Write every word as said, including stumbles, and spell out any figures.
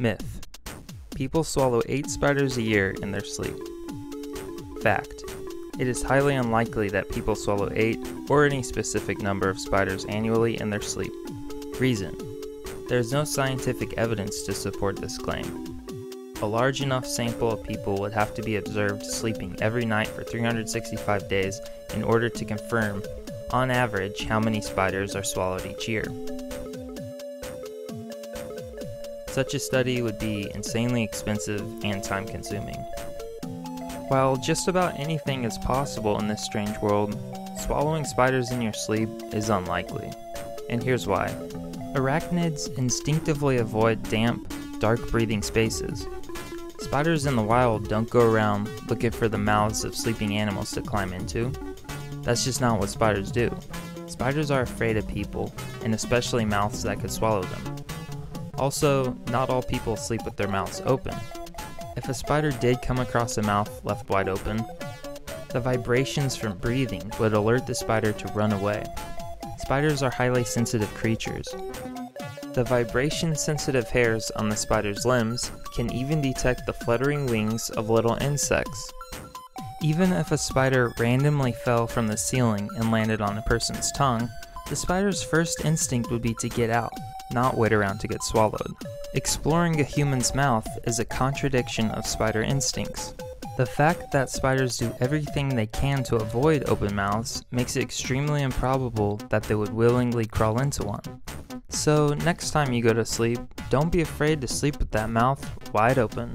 Myth. People swallow eight spiders a year in their sleep. Fact. It is highly unlikely that people swallow eight or any specific number of spiders annually in their sleep. Reason. There is no scientific evidence to support this claim. A large enough sample of people would have to be observed sleeping every night for three hundred sixty-five days in order to confirm, on average, how many spiders are swallowed each year. Such a study would be insanely expensive and time-consuming. While just about anything is possible in this strange world, swallowing spiders in your sleep is unlikely. And here's why. Arachnids instinctively avoid damp, dark-breathing spaces. Spiders in the wild don't go around looking for the mouths of sleeping animals to climb into. That's just not what spiders do. Spiders are afraid of people, and especially mouths that could swallow them. Also, not all people sleep with their mouths open. If a spider did come across a mouth left wide open, the vibrations from breathing would alert the spider to run away. Spiders are highly sensitive creatures. The vibration-sensitive hairs on the spider's limbs can even detect the fluttering wings of little insects. Even if a spider randomly fell from the ceiling and landed on a person's tongue, the spider's first instinct would be to get out, not wait around to get swallowed. Exploring a human's mouth is a contradiction of spider instincts. The fact that spiders do everything they can to avoid open mouths makes it extremely improbable that they would willingly crawl into one. So next time you go to sleep, don't be afraid to sleep with that mouth wide open.